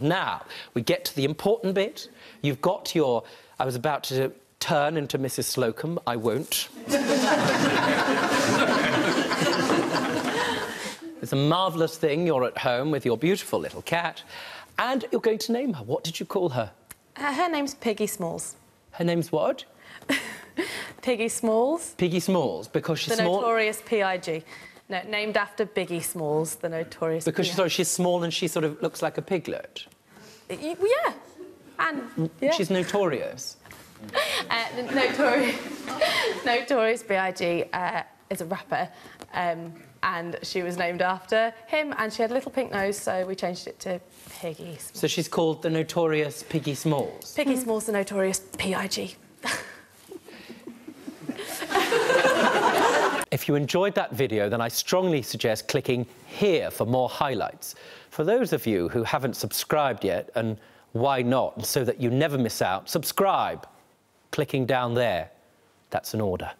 Now, we get to the important bit. You've got your... I was about to turn into Mrs Slocum. I won't. It's a marvellous thing. You're at home with your beautiful little cat and you're going to name her. What did you call her? Her name's Biggie Smalls. Her name's what? Biggie Smalls. Biggie Smalls, because she's small... The notorious B.I.G. No, named after Biggie Smalls, the notorious... Because she's small and she sort of looks like a piglet. Yeah. And... Yeah. She's notorious. Notorious B.I.G. Is a rapper, and she was named after him, and she had a little pink nose, so we changed it to Piggy Smalls. So she's called the notorious Piggy Smalls? Piggy Smalls, the notorious B.I.G. If you enjoyed that video, then I strongly suggest clicking here for more highlights. For those of you who haven't subscribed yet, and why not, so that you never miss out, subscribe! Clicking down there, that's an order.